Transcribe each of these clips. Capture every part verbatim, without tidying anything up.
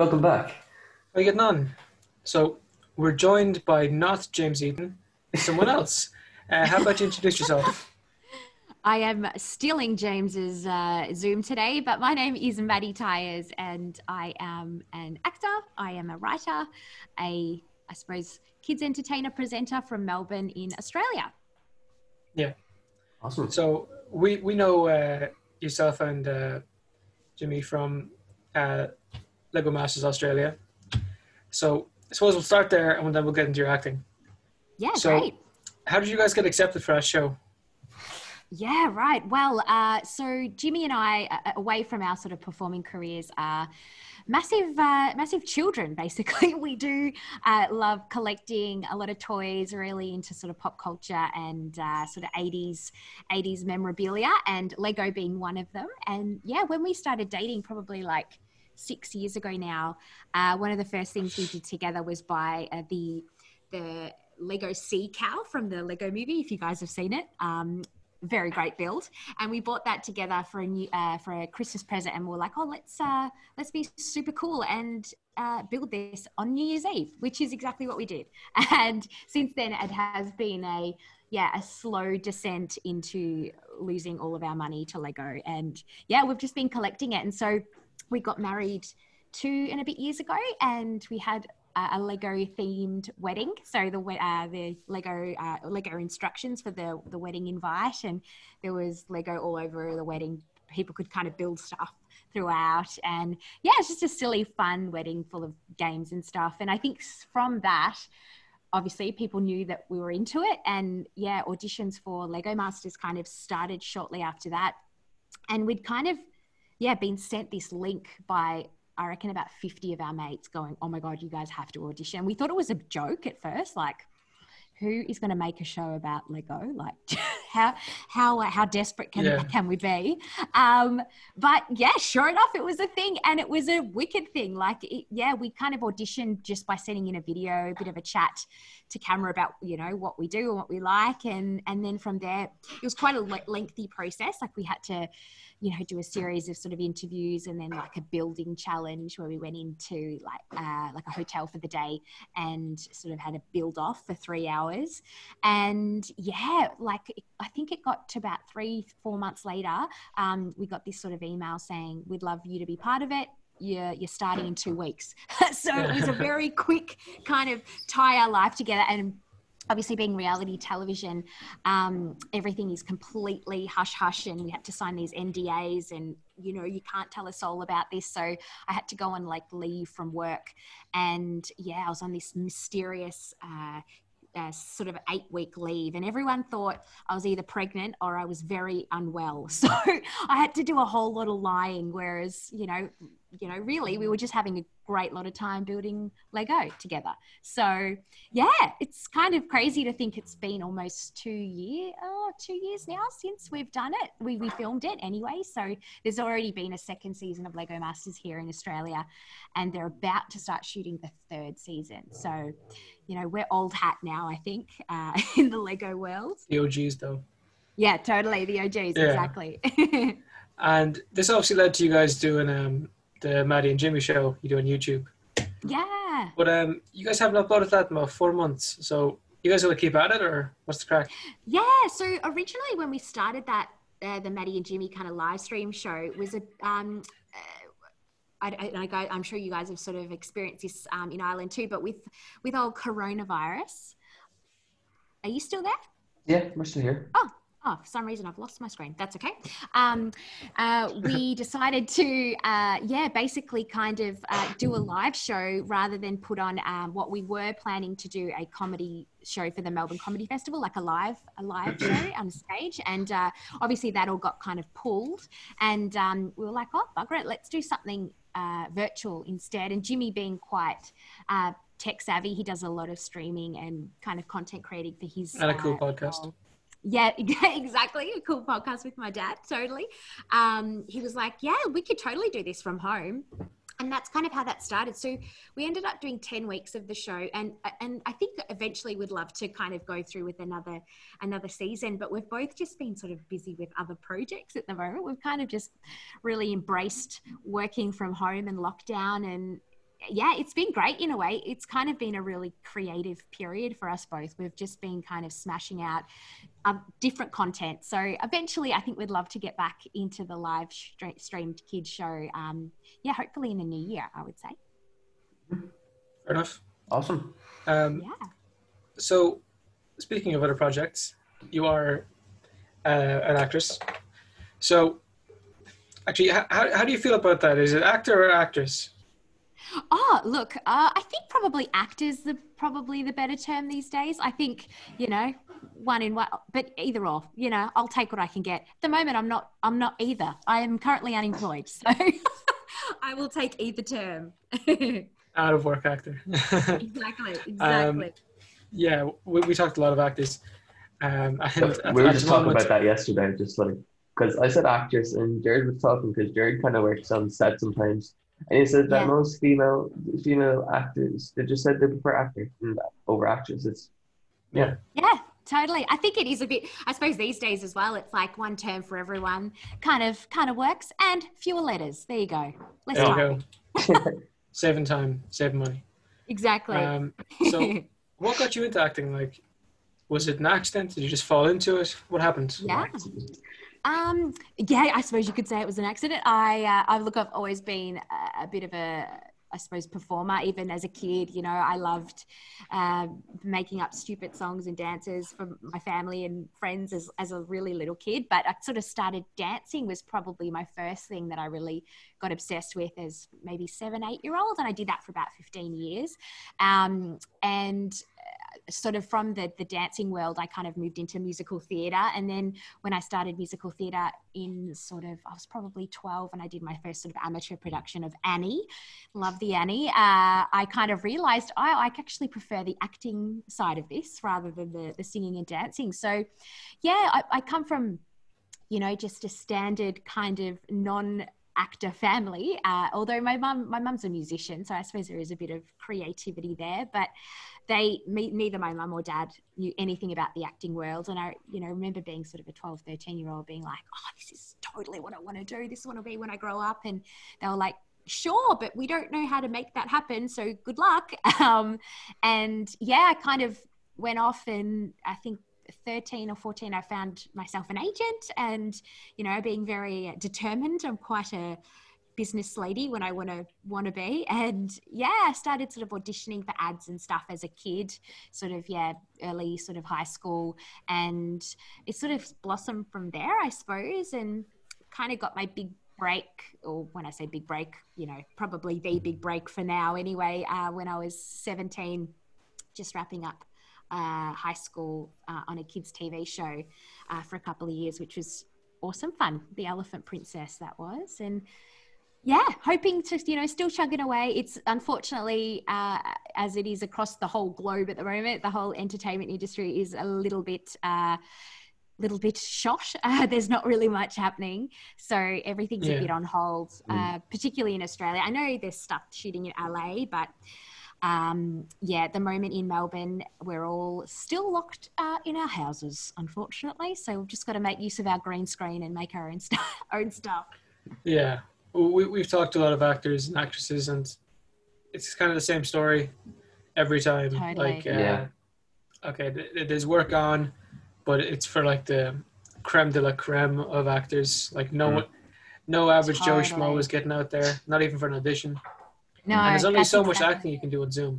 Welcome back. I get none. So we're joined by not James Eden, someone else. Uh, how about you introduce yourself? I am stealing James's uh, Zoom today, but my name is Maddy Tyers, and I am an actor. I am a writer, a, I suppose, kids entertainer presenter from Melbourne in Australia. Yeah. Awesome. So we, we know uh, yourself and uh, Jimmy from uh, Lego Masters Australia. So I suppose we'll start there, and then we'll get into your acting. Yeah, so, great. How did you guys get accepted for our show? Yeah, right. Well, uh, so Jimmy and I, uh, away from our sort of performing careers, are massive, uh, massive children, basically. We do uh, love collecting a lot of toys, really into sort of pop culture and uh, sort of eighties, eighties memorabilia, and Lego being one of them. And yeah, when we started dating, probably like six years ago now, uh, one of the first things we did together was buy uh, the, the Lego Sea Cow from the Lego movie, if you guys have seen it. Um, Very great build, and we bought that together for a new uh, for a Christmas present, and we were like, "Oh, let's uh, let's be super cool and uh, build this on New Year's Eve," which is exactly what we did. And since then, it has been a yeah a slow descent into losing all of our money to Lego, and yeah, we've just been collecting it. And so we got married two and a bit years ago, and we had a Lego themed wedding. So the uh, the Lego uh, Lego instructions for the the wedding invite, and there was Lego all over the wedding. People could kind of build stuff throughout, and yeah, it's just a silly, fun wedding full of games and stuff. And I think from that, obviously, people knew that we were into it, and yeah, auditions for Lego Masters kind of started shortly after that, and we'd kind of yeah been sent this link by, I reckon, about fifty of our mates going, "Oh my God, you guys have to audition." We thought it was a joke at first, like, who is going to make a show about Lego? Like, how how how desperate can yeah. can we be? Um, but yeah, sure enough, it was a thing, and it was a wicked thing. Like, it, yeah, we kind of auditioned just by sending in a video, a bit of a chat to camera about, you know, what we do and what we like, and and then from there, it was quite a le- lengthy process. Like, we had to, you know, do a series of sort of interviews, and then like a building challenge where we went into like uh, like a hotel for the day and sort of had a build off for three hours. And yeah, like I think it got to about three, four months later, um, we got this sort of email saying, "We'd love you to be part of it. You're, you're starting in two weeks. So it was a very quick kind of tie our life together. And obviously, being reality television, um, everything is completely hush-hush, and we had to sign these N D As, and, you know, you can't tell a soul about this. So I had to go and, like, leave from work. And, yeah, I was on this mysterious uh, uh, sort of eight-week leave, and everyone thought I was either pregnant or I was very unwell. So I had to do a whole lot of lying, whereas, you know, you know, really, we were just having a great lot of time building Lego together. So yeah, it's kind of crazy to think it's been almost two year, oh, two years now since we've done it. We, we filmed it anyway. So there's already been a second season of Lego Masters here in Australia, and they're about to start shooting the third season. So, you know, we're old hat now, I think, uh, in the Lego world. The O Gs though. Yeah, totally. The O Gs, yeah. Exactly. And this obviously led to you guys doing, um, the Maddie and Jimmy show you do on YouTube. Yeah. But um, you guys haven't uploaded that in about four months. So you guys want to keep at it, or what's the crack? Yeah. So originally when we started that, uh, the Maddie and Jimmy kind of live stream show was a, um, uh, I, I, I, I'm sure you guys have sort of experienced this um, in Ireland too, but with, with old coronavirus. Are you still there? Yeah, we're still here. Oh. Oh, for some reason, I've lost my screen. That's okay. Um, uh, we decided to, uh, yeah, basically kind of uh, do a live show rather than put on um, what we were planning to do, a comedy show for the Melbourne Comedy Festival, like a live a live show on stage. And uh, obviously that all got kind of pulled. And um, we were like, oh, bugger it, let's do something uh, virtual instead. And Jimmy being quite... Uh, tech savvy, he does a lot of streaming and kind of content creating for his and a cool uh, podcast role. Yeah, exactly. A cool podcast with my dad. Totally. Um, he was like, yeah, we could totally do this from home. And that's kind of how that started. So we ended up doing ten weeks of the show. And and I think eventually we'd love to kind of go through with another another season. But we've both just been sort of busy with other projects at the moment. We've kind of just really embraced working from home and lockdown, and yeah, it's been great in a way. It's kind of been a really creative period for us both. We've just been kind of smashing out um, different content. So eventually I think we'd love to get back into the live streamed kids show. Um, yeah, hopefully in the new year, I would say. Fair enough. Awesome. Um, yeah. So speaking of other projects, you are uh, an actress. So actually, how, how do you feel about that? Is it actor or actress? Oh, look, uh, I think probably actor's the, probably the better term these days. I think, you know, one in one, but either or, you know, I'll take what I can get. At the moment, I'm not, I'm not either. I am currently unemployed, so I will take either term. Out of work actor. Exactly, exactly. Um, yeah, we, we talked a lot of actors. Um, and we were just talking about that yesterday, just like, because I said actress and Jared was talking, because Jared kind of works on set sometimes. And he says that yeah. most female female actors, they just said they prefer actor over actresses. Yeah. Yeah, totally. I think it is a bit, I suppose these days as well, it's like one term for everyone kind of kind of works, and fewer letters. There you go. Let's there you go. Saving time, saving money. Exactly. Um, so what got you into acting? Like, was it an accident? Did you just fall into it? What happened? Yeah. Um, yeah, I suppose you could say it was an accident. I, uh, I look, I've always been a, a bit of a, I suppose, performer, even as a kid. You know, I loved uh, making up stupid songs and dances for my family and friends as, as a really little kid. But I sort of started dancing was probably my first thing that I really got obsessed with as maybe seven, eight year old. And I did that for about fifteen years. Um, and sort of from the, the dancing world, I kind of moved into musical theatre. And then when I started musical theatre in sort of, I was probably twelve and I did my first sort of amateur production of Annie. Love the Annie. Uh, I kind of realised, oh, I actually prefer the acting side of this rather than the, the singing and dancing. So yeah, I, I come from, you know, just a standard kind of non- actor family, uh, although my mum, my mum's a musician, so I suppose there is a bit of creativity there, but they, me, neither my mum or dad knew anything about the acting world. And I, you know, remember being sort of a twelve, thirteen year old being like, oh, this is totally what I want to do. This is what I'll be when I grow up. And they were like, sure, but we don't know how to make that happen. So good luck. Um, and yeah, I kind of went off, and I think thirteen or fourteen, I found myself an agent, and, you know, being very determined. I'm quite a business lady when I want to want to be. And yeah, I started sort of auditioning for ads and stuff as a kid, sort of, yeah, early sort of high school. And it sort of blossomed from there, I suppose, and kind of got my big break, or when I say big break, you know, probably the big break for now anyway, uh, when I was seventeen, just wrapping up Uh, high school uh, on a kids' T V show uh, for a couple of years, which was awesome fun. The Elephant Princess, that was. And yeah, hoping to, you know, still chugging away. It's unfortunately, uh, as it is across the whole globe at the moment, the whole entertainment industry is a little bit, uh, little bit shot. Uh, there's not really much happening. So everything's yeah. a bit on hold, uh, mm. particularly in Australia. I know there's stuff shooting in L A, but Um, yeah, at the moment in Melbourne, we're all still locked uh, in our houses, unfortunately. So we've just got to make use of our green screen and make our own, st own stuff. Yeah, we, we've talked to a lot of actors and actresses, and it's kind of the same story every time. Totally. Like, uh, yeah. Okay, th there's work on, but it's for like the creme de la creme of actors. Like no mm. one, no average totally. Joe Schmo is getting out there, not even for an audition. No, and there's only so exactly. much acting you can do on Zoom.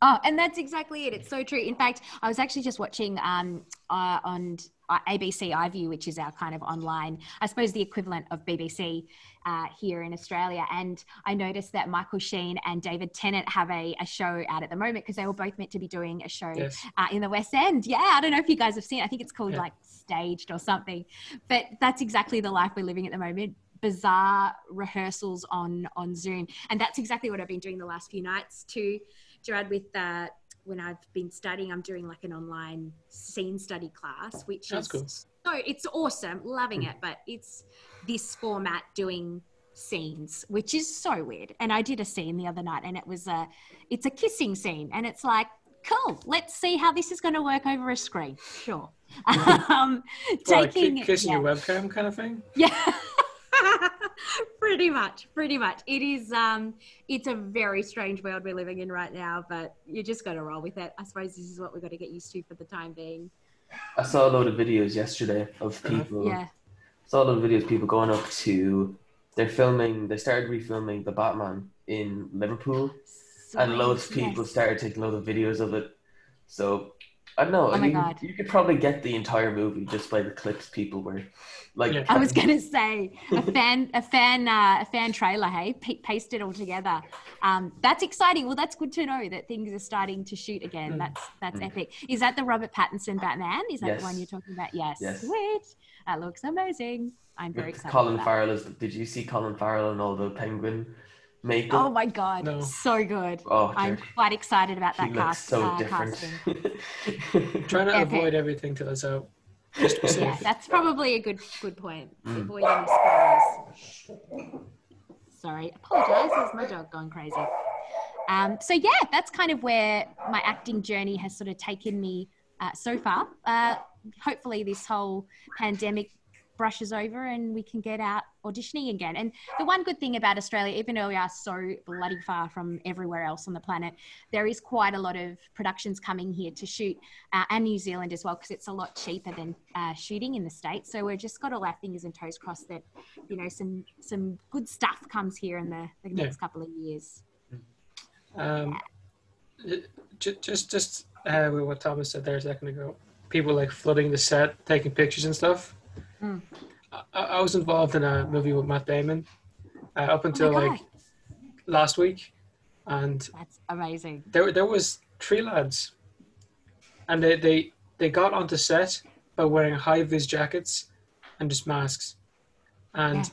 Oh, and that's exactly it. It's so true. In fact, I was actually just watching um, uh, on uh, A B C iView, which is our kind of online, I suppose the equivalent of B B C uh, here in Australia. And I noticed that Michael Sheen and David Tennant have a, a show out at the moment, because they were both meant to be doing a show yes. uh, in the West End. Yeah, I don't know if you guys have seen it. I think it's called yeah. like Staged or something. But that's exactly the life we're living at the moment. Bizarre rehearsals on on Zoom, and that's exactly what I've been doing the last few nights too, Jared, with uh when I've been studying. I'm doing like an online scene study class, which that's is cool. So it's awesome, loving mm. it, but it's this format doing scenes, which is so weird. And I did a scene the other night, and it was a it's a kissing scene, and it's like, cool, let's see how this is going to work over a screen. Sure. um well, taking like kissing yeah. your webcam kind of thing. Yeah. Pretty much, pretty much. It is, um, it's a very strange world we're living in right now, but you just got to roll with it. I suppose this is what we've got to get used to for the time being. I saw a load of videos yesterday of people, yeah. saw a lot of videos of people going up to, they're filming, they started refilming The Batman in Liverpool, so and loads of people yes. started taking loads of videos of it. So, I don't know, oh I mean, you could probably get the entire movie just by the clips people were like. Yeah. I was going to say, a fan a fan, uh, a fan trailer, hey, P- paste it all together. Um, that's exciting. Well, that's good to know that things are starting to shoot again. That's that's mm. epic. Is that the Robert Pattinson Batman? Is that yes. the one you're talking about? Yes. yes. Sweet. That looks amazing. I'm very With excited Colin about Farrell is, did you see Colin Farrell and all the Penguin makeup? Oh my God, no. so good. Oh, I'm quite excited about that cast. so uh, different. Trying to Epic. avoid everything till it's out. Just to be safe. Yeah, that's probably a good good point. Mm. Avoiding the spoilers. Sorry, apologise, there's my dog going crazy. Um, so yeah, that's kind of where my acting journey has sort of taken me uh, so far. Uh, hopefully this whole pandemic brushes over and we can get out auditioning again. And the one good thing about Australia, even though we are so bloody far from everywhere else on the planet, there is quite a lot of productions coming here to shoot, uh, and New Zealand as well, because it's a lot cheaper than uh, shooting in the States. So we've just got all our fingers and toes crossed that, you know, some some good stuff comes here in the, the next yeah. couple of years. Um, yeah. Just, just uh, what Thomas said there a second ago, people like flooding the set, taking pictures and stuff. Mm. I, I was involved in a movie with Matt Damon uh, up until oh like last week, and that's amazing. There, there was three lads, and they, they they got onto set by wearing high-vis jackets and just masks, and yeah.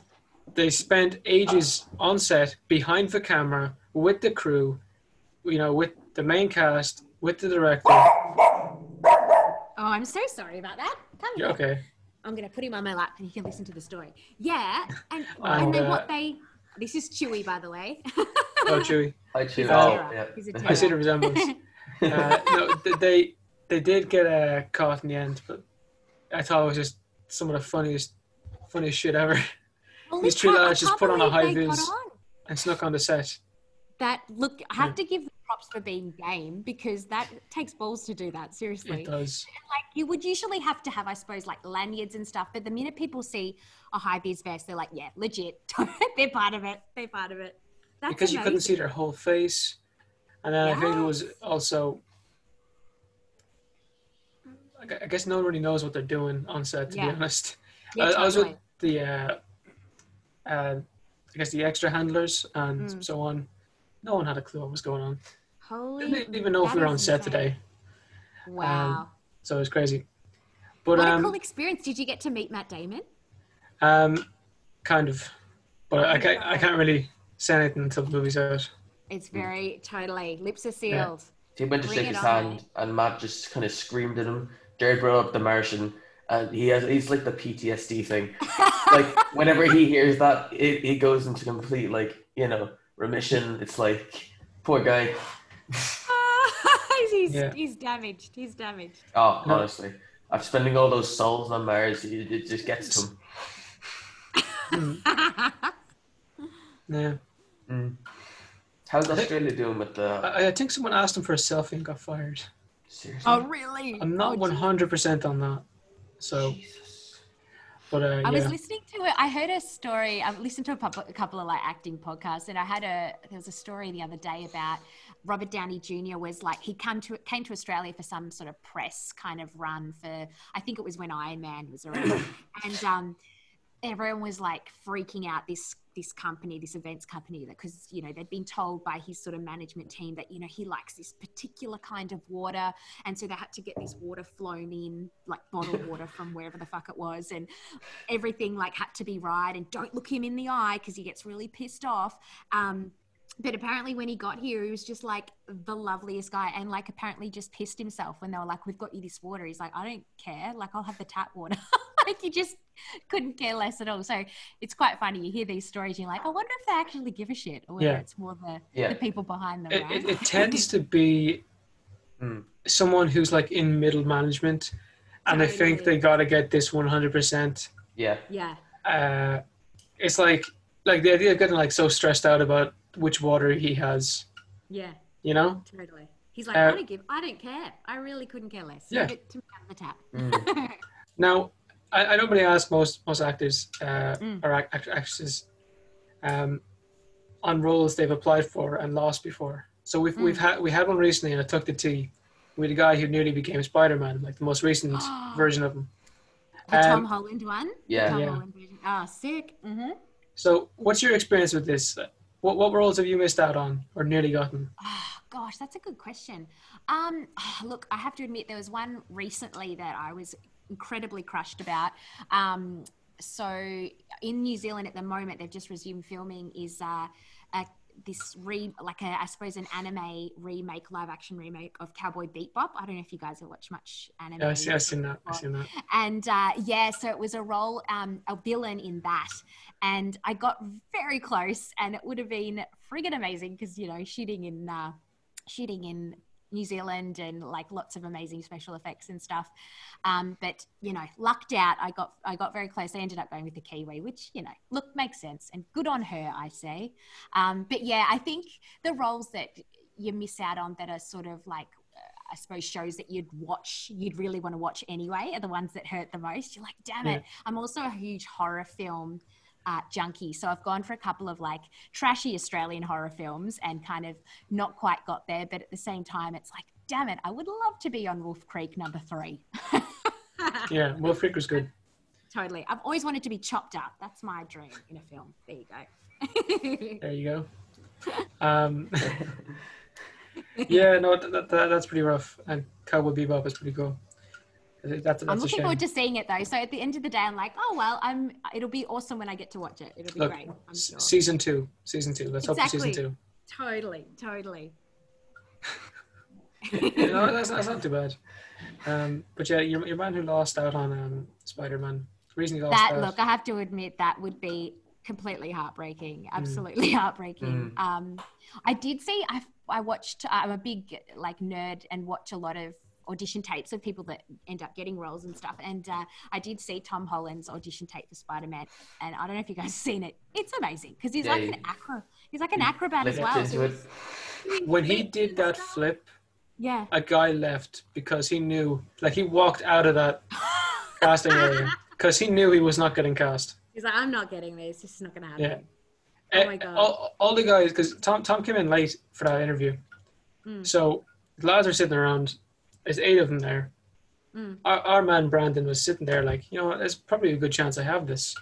they spent ages on set behind the camera with the crew, you know, with the main cast, with the director. Oh, I'm so sorry about that. Come You're here. Okay. I'm going to put him on my lap and he can listen to the story. Yeah. And, and, and then uh, what they... This is Chewy, by the way. Oh, Chewy. Hi, Chewy. He's oh, yeah. He's I see the resemblance. uh, no, they they did get uh, caught in the end, but I thought it was just some of the funniest funniest shit ever. Well, these two lads just put on a high vis and snuck on the set. That, look, I have yeah. to give them props for being game, because that takes balls to do that, seriously. It does. Like, you would usually have to have, I suppose, like lanyards and stuff, but the minute people see a high-vis vest, they're like, yeah, legit. They're part of it. They're part of it. That's because amazing. You couldn't see their whole face. And then yes. I think it was also, I guess no one really knows what they're doing on set, to yeah. be honest. Yeah, I, totally. I was with the, uh, uh, I guess the extra handlers and mm. so on. No one had a clue what was going on. Holy they didn't even know if we were on set insane. today. Wow. Um, so it was crazy. But, what um, a cool experience. Did you get to meet Matt Damon? Um, kind of. But I, I, I can't really say anything until the movie's out. It's very, mm. totally. Lips are sealed. Yeah. He went to Bring shake his on. hand and Matt just kind of screamed at him. Jared brought up The Martian. And he has, he's like the P T S D thing. Like, whenever he hears that, it, it goes into complete, like, you know, remission. It's like, poor guy. Oh, he's, yeah. he's damaged. He's damaged. Oh, honestly. I'm spending all those souls on Mars. It, it just gets to him. Yeah. Mm. How's Australia doing with the... I, I think someone asked him for a selfie and got fired. Seriously? Oh, really? I'm not oh, one hundred percent on that. So... Jesus. But, uh, I yeah. was listening to it. I heard a story. I listened to a, pub- a couple of like acting podcasts, and I had a there was a story the other day about Robert Downey Junior was like he come to came to Australia for some sort of press kind of run for I think it was when Iron Man was around, and um, everyone was like freaking out this this company, this events company, because you know they'd been told by his sort of management team that you know he likes this particular kind of water, and so they had to get this water flown in, like bottled water from wherever the fuck it was, and everything like had to be right, and don't look him in the eye because he gets really pissed off. Um, but apparently when he got here, he was just like the loveliest guy, and like apparently just pissed himself when they were like, "We've got you this water." He's like, "I don't care. Like I'll have the tap water." Like you just couldn't care less at all. So it's quite funny. You hear these stories and you're like, I wonder if they actually give a shit, or whether yeah. it's more the, yeah. the people behind them. It, right? it, it tends to be mm. someone who's like in middle management, and totally. I think they got to get this one hundred percent. Yeah. Yeah. Uh, it's like, like the idea of getting like so stressed out about which water he has. Yeah. You know? Totally. He's like, uh, I don't give, I don't care. I really couldn't care less. Yeah. Get to me out of the tap. Mm. Now, I, I don't really ask most most actors uh, mm. or act, actresses um, on roles they've applied for and lost before. So we've mm. we've had we had one recently, and I took the tea with a guy who nearly became Spider-Man, like the most recent oh. version of him. The um, Tom Holland one. Yeah. Tom yeah. Holland version. Ah, oh, sick. Mm-hmm. So, what's your experience with this? What what roles have you missed out on or nearly gotten? Oh, gosh, that's a good question. Um, look, I have to admit there was one recently that I was incredibly crushed about. Um, so in New Zealand at the moment, they've just resumed filming is uh, a, this re like a, I suppose an anime remake, live action remake of Cowboy Bebop. I don't know if you guys have watched much anime. Yeah, I've seen, I've seen that. I've seen that. And uh, yeah, so it was a role, um, a villain in that. And I got very close, and it would have been friggin' amazing because, you know, shooting in, uh, shooting in New Zealand and like lots of amazing special effects and stuff. Um, but, you know, lucked out. I got, I got very close. I ended up going with the Kiwi, which, you know, look, makes sense and good on her, I say. Um, but yeah, I think the roles that you miss out on that are sort of like, I suppose shows that you'd watch, you'd really want to watch anyway are the ones that hurt the most. You're like, damn it. Yeah. I'm also a huge horror film Uh, junkie. So I've gone for a couple of like trashy Australian horror films and kind of not quite got there. But at the same time, it's like, damn it, I would love to be on Wolf Creek number three. Yeah, Wolf Creek was good. Totally. I've always wanted to be chopped up. That's my dream in a film. There you go. There you go. Um, yeah, no, that, that, that's pretty rough. And Cowboy Bebop is pretty cool. That's, that's I'm looking forward to seeing it though. So at the end of the day, I'm like, oh well, I'm. It'll be awesome when I get to watch it. It'll be Look, great. I'm sure. Season two, season two. Let's exactly. hope for season two. Totally, totally. You know, that's, that's not too bad. Um, but yeah, your your man who lost out on um, Spider-Man recently lost that, out. Look, I have to admit that would be completely heartbreaking. Absolutely mm. heartbreaking. Mm. Um, I did see. I I watched. I'm a big like nerd and watch a lot of audition tapes of people that end up getting roles and stuff. And uh, I did see Tom Holland's audition tape for Spider-Man, and I don't know if you guys have seen it. It's amazing because he's, yeah, like an acro- he's like an acrobat as well. So he's, he's when he did that flip, yeah, a guy left because he knew, like he walked out of that casting area because he knew he was not getting cast. He's like, I'm not getting this. This is not going to happen. Yeah. Oh my God. All, all the guys, because Tom, Tom came in late for that interview. Mm. So the lads are sitting around. There's eight of them there. Mm. Our, our man Brandon was sitting there like, you know, there's probably a good chance I have this.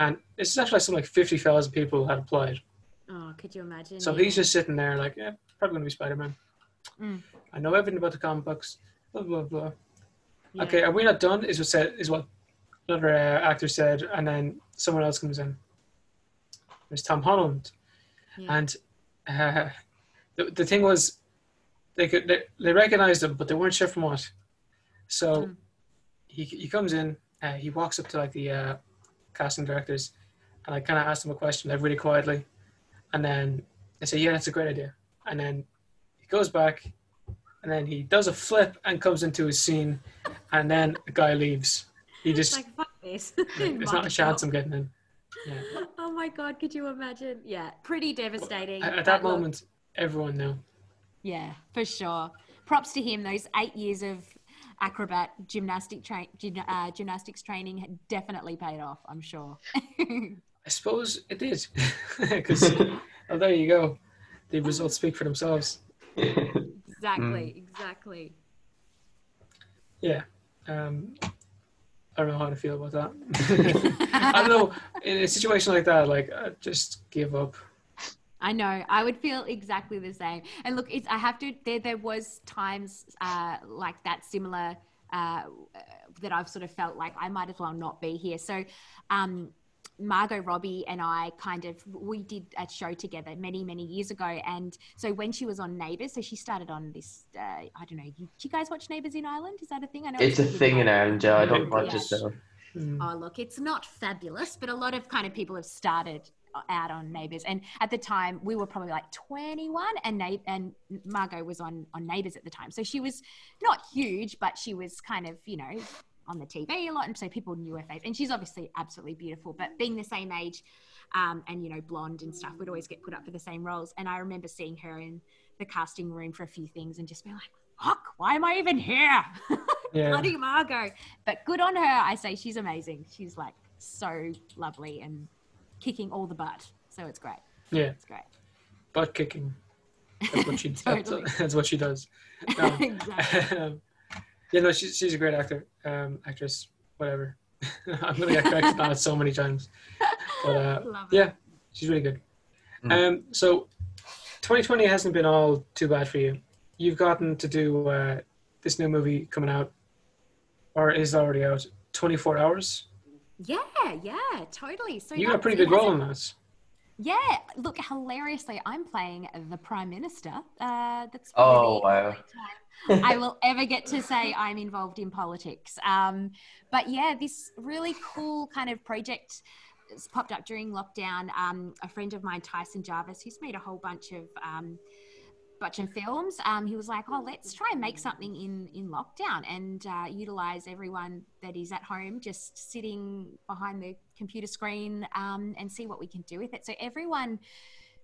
And it's actually something like fifty thousand people had applied. Oh, could you imagine? So yeah. He's just sitting there like, yeah, probably going to be Spider-Man. Mm. I know everything about the comic books, blah, blah, blah. Yeah. Okay, are we not done? Is what, said, is what another uh, actor said. And then someone else comes in. There's Tom Holland. Yeah. And uh, the, the thing was, They could they, they recognized him, but they weren't sure from what. So mm. he he comes in, uh, he walks up to like the uh, casting directors, and I kind of asked him a question, like really quietly, and then they say, "Yeah, that's a great idea." And then he goes back, and then he does a flip and comes into his scene, and then the guy leaves. He just it's like fuck this. There's not a chance I'm getting in. Yeah. Oh my God, could you imagine? Yeah, pretty devastating. At, at that, that moment, look. Everyone knew. Yeah, for sure. Props to him. Those eight years of acrobat gymnastic tra- gym- uh, gymnastics training had definitely paid off, I'm sure. I suppose it did. Because oh, there you go. The results speak for themselves. Exactly, mm. exactly. Yeah. Um, I don't know how to feel about that. I don't know. In a situation like that, like, I just give up. I know. I would feel exactly the same. And look, it's, I have to, there, there was times uh, like that similar uh, that I've sort of felt like I might as well not be here. So um, Margot Robbie and I kind of, we did a show together many, many years ago. And so when she was on Neighbours, so she started on this, uh, I don't know, you, do you guys watch Neighbours in Ireland? Is that a thing? I know it's, it's a thing in Ireland, Joe. I don't watch it though. Oh, look, it's not fabulous, but a lot of kind of people have started out on Neighbours, and at the time we were probably like twenty-one, and Na- and Margot was on on Neighbours at the time, so she was not huge, but she was kind of, you know, on the T V a lot, and so people knew her face, and she's obviously absolutely beautiful. But being the same age um, and, you know, blonde and stuff would always get put up for the same roles. And I remember seeing her in the casting room for a few things and just being like, fuck, why am I even here? Yeah. Bloody Margot. But good on her. I say she's amazing. She's like so lovely and kicking all the butt. So it's great. Yeah. It's great. Butt kicking. That's what she, totally. that's, that's what she does. Um, exactly. um, yeah, no, she's, she's a great actor, um, actress, whatever. I'm going to get corrected about it so many times. But uh, yeah, she's really good. Mm. Um, so twenty twenty hasn't been all too bad for you. You've gotten to do uh, this new movie coming out, or is already out, twenty-four hours. Yeah, yeah, totally. So you got a pretty big role in that. Yeah, look, hilariously, I'm playing the Prime Minister. Uh, that's oh, wow. Time I will ever get to say I'm involved in politics. Um, but yeah, this really cool kind of project popped up during lockdown. Um, a friend of mine, Tyson Jarvis, who's made a whole bunch of um, bunch of films, um, he was like, oh, let's try and make something in, in lockdown and uh, utilise everyone that is at home just sitting behind the computer screen um, and see what we can do with it. So everyone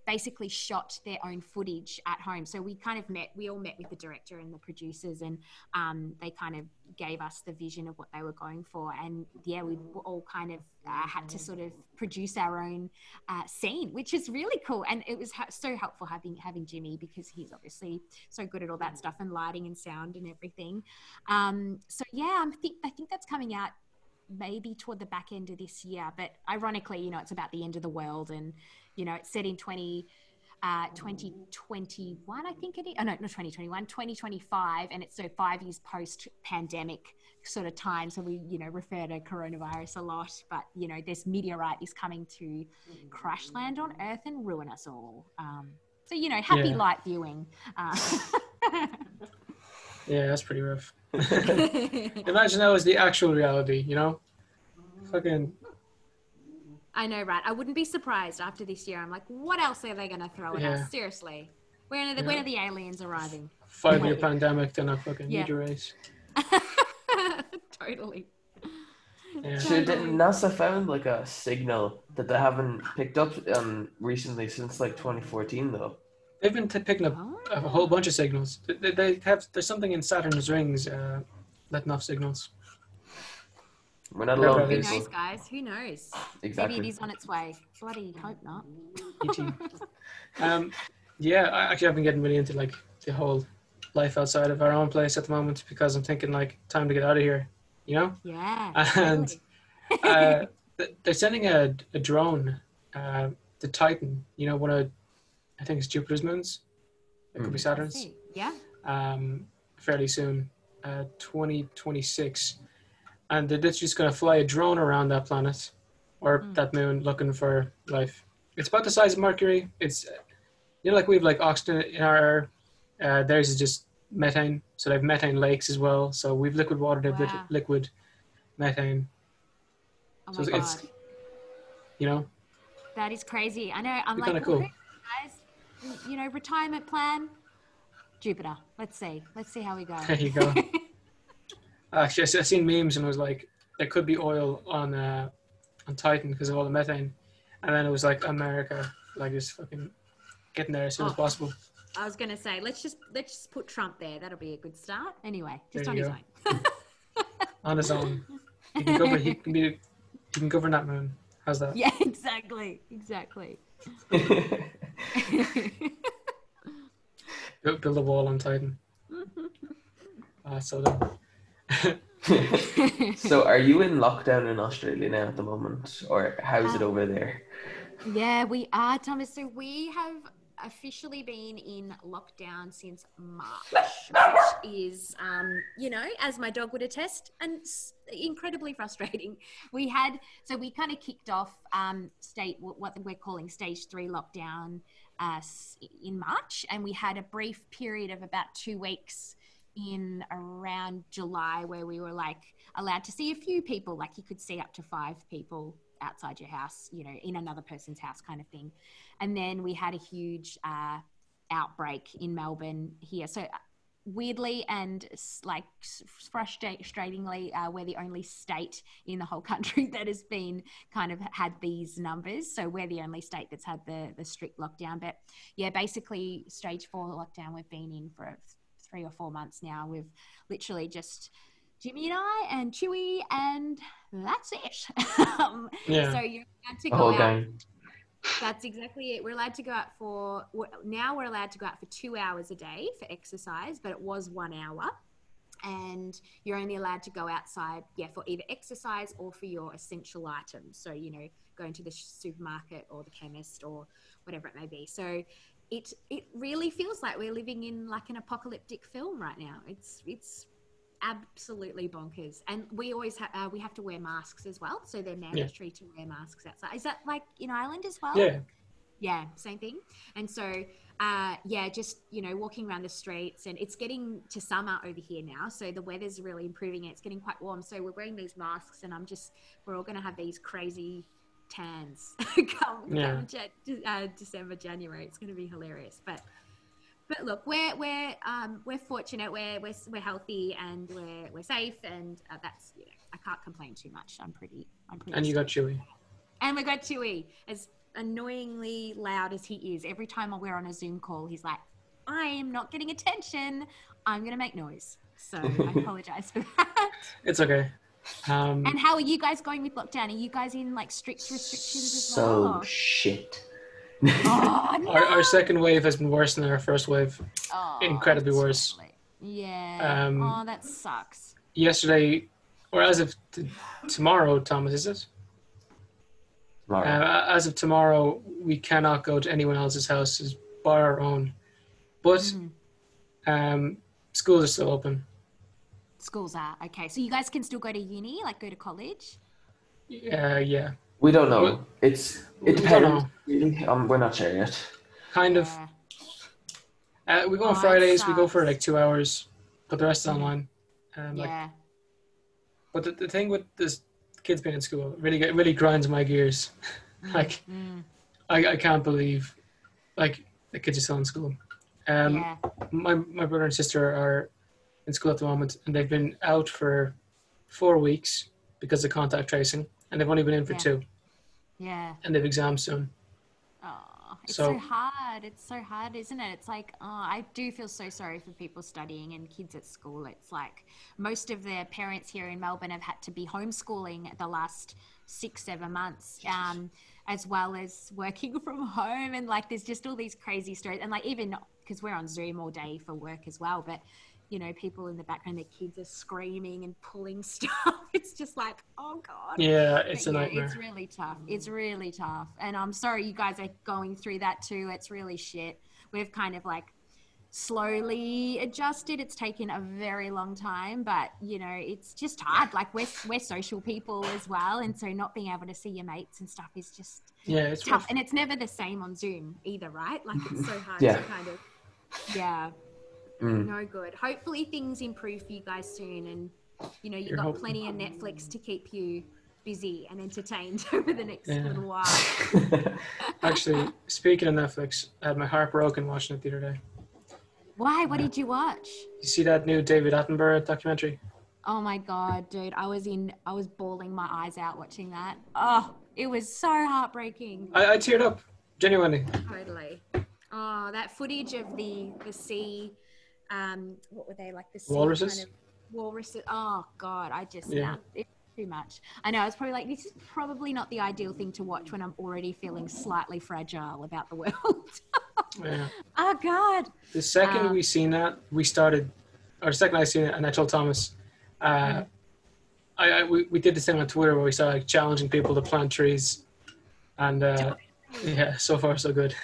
basically shot their own footage at home. So we kind of met, we all met with the director and the producers, and um, they kind of gave us the vision of what they were going for. And yeah, we all kind of uh, had to sort of produce our own uh, scene, which is really cool. And it was ha- so helpful having, having Jimmy, because he's obviously so good at all that stuff and lighting and sound and everything. Um, so yeah, I'm th- I think that's coming out maybe toward the back end of this year, but ironically, you know, it's about the end of the world, and you know, it's set in twenty, uh, twenty twenty-one, I think it is. Oh, no, not twenty twenty-one, twenty twenty-five. And it's so five years post-pandemic sort of time. So we, you know, refer to coronavirus a lot. But, you know, this meteorite is coming to crash land on Earth and ruin us all. Um, so, you know, happy yeah. light viewing. Uh, yeah, that's pretty rough. Imagine that was the actual reality, you know? Fucking... I know, right? I wouldn't be surprised after this year. I'm like, what else are they going to throw at yeah. us? Seriously. When are the, yeah. when are the aliens arriving? Five-year pandemic, then I fucking yeah. need your race. Totally. Yeah. So did NASA found like a signal that they haven't picked up um, recently since like twenty fourteen, though? They've been t- picking up oh. a whole bunch of signals. They, they have. There's something in Saturn's rings uh, letting off signals. We're not alone. Who knows, guys? Who knows? Exactly. Maybe it is on its way. Bloody hope not. um, yeah, I actually have been getting really into like the whole life outside of our own place at the moment, because I'm thinking like time to get out of here, you know? Yeah. And totally. uh, they're sending a, a drone, uh, the Titan, you know, one of, I think it's Jupiter's moons. It mm. could be Saturn's. Yeah. Um, fairly soon, uh, twenty twenty-six. And they're literally just going to fly a drone around that planet or mm. that moon looking for life. It's about the size of Mercury. It's, you know, like we have like oxygen in our air. Uh, theirs is just methane. So they have methane lakes as well. So we've liquid water, they've wow. liquid methane. Oh my so God. It's, you know. That is crazy. I know. I'm like, cool. guys, you know, retirement plan, Jupiter. Let's see. Let's see how we go. There you go. Actually, I seen memes and I was like, there could be oil on uh, on Titan because of all the methane. And then it was like America, like just fucking getting there as soon oh, as possible. I was gonna say, let's just let's just put Trump there. That'll be a good start. Anyway, just on his, on his own. On his own, he can govern. He can be. He can govern that moon. How's that? Yeah, exactly, exactly. build, build a wall on Titan. Ah, uh, so done. So are you in lockdown in Australia now at the moment, or how's um, it over there? Yeah, we are, Thomas. So we have officially been in lockdown since March, which is, um, you know, as my dog would attest, and incredibly frustrating. We had, so we kind of kicked off um, state, what we're calling stage three lockdown uh, in March, and we had a brief period of about two weeks in around July where we were like allowed to see a few people, like you could see up to five people outside your house, you know, in another person's house kind of thing. And then we had a huge uh, outbreak in Melbourne here. So weirdly and like frustratingly, uh, we're the only state in the whole country that has been kind of had these numbers. So we're the only state that's had the, the strict lockdown. But yeah, basically stage four lockdown we've been in for three or four months now. We've literally just Jimmy and I and Chewy, and that's it. um, yeah. So you're allowed to go out. That's exactly it. We're allowed to go out for, now we're allowed to go out for two hours a day for exercise, but it was one hour. And you're only allowed to go outside, yeah, for either exercise or for your essential items. So, you know, going to the supermarket or the chemist or whatever it may be. So it it really feels like we're living in like an apocalyptic film right now. It's, it's absolutely bonkers. And we always have, uh, we have to wear masks as well. So they're mandatory yeah. to wear masks outside. Is that like in Ireland as well? Yeah. Yeah, same thing. And so, uh, yeah, just, you know, walking around the streets, and it's getting to summer over here now. So the weather's really improving. And it's getting quite warm. So we're wearing these masks, and I'm just, we're all going to have these crazy tans come, yeah. come Jan- uh, December, January. It's going to be hilarious. But But look, we're we're um, we're fortunate. We're we're we're healthy, and we're we're safe, and uh, that's you know I can't complain too much. I'm pretty. I'm pretty. And you got Chewy. And we got Chewy. As annoyingly loud as he is, every time we're on a Zoom call, he's like, "I am not getting attention. I'm going to make noise." So I apologize for that. It's okay. Um, and how are you guys going with lockdown? Are you guys in like strict restrictions as so well? So shit. Oh, no. our, our second wave has been worse than our first wave. Oh, incredibly worse. Lovely. Yeah. Um, oh, that sucks. Yesterday, or as of t- tomorrow, Thomas, is it? Tomorrow. Uh, as of tomorrow, we cannot go to anyone else's houses but our own. But mm. um, schools are still open. Schools are okay. So you guys can still go to uni, like go to college. Yeah. Uh, yeah. We don't know. It's it depends. Really, um, we're not sure yet. Kind of. Uh, we go oh, on Fridays. We go for like two hours, but the rest is online. Um, yeah. Like, but the, the thing with this kids being in school really it really grinds my gears. like, mm. I I can't believe, like the kids are still in school. Um, yeah. My my brother and sister are in school at the moment, and they've been out for four weeks because of contact tracing, and they've only been in for yeah. two. Yeah. And they've exams soon. Oh, it's so, so hard. It's so hard, isn't it? It's like, oh, I do feel so sorry for people studying and kids at school. It's like most of their parents here in Melbourne have had to be homeschooling the last six, seven months, um, as well as working from home. And like, there's just all these crazy stories. And like, even because we're on Zoom all day for work as well, but you know, people in the background, their kids are screaming and pulling stuff. It's just like, oh God. Yeah, it's but, a yeah, nightmare. It's really tough. It's really tough. And I'm sorry you guys are going through that too. It's really shit. We've kind of like slowly adjusted. It's taken a very long time, but you know, it's just hard. Like we're, we're social people as well. And so not being able to see your mates and stuff is just yeah, it's tough. Rough. And it's never the same on Zoom either, right? Like it's so hard yeah. to kind of, yeah. Mm. No good. Hopefully things improve for you guys soon, and you know you've You're got hoping. plenty of Netflix to keep you busy and entertained over the next yeah. little while. Actually, speaking of Netflix, I had my heart broken watching it the other day. Why? What yeah. did you watch? You see that new David Attenborough documentary? Oh my God, dude! I was in. I was bawling my eyes out watching that. Oh, it was so heartbreaking. I, I teared up, genuinely. Totally. Oh, that footage of the the sea. Um, what were they like? The walruses. Kind of walruses. Oh God, I just yeah. it's too much. I know. I was probably like, this is probably not the ideal thing to watch when I'm already feeling slightly fragile about the world. yeah. Oh God. The second um, we seen that, we started. Or the second I seen it, and I told Thomas, uh, yeah. I, I we, we did this thing on Twitter where we started like, challenging people to plant trees, and uh, yeah, so far so good.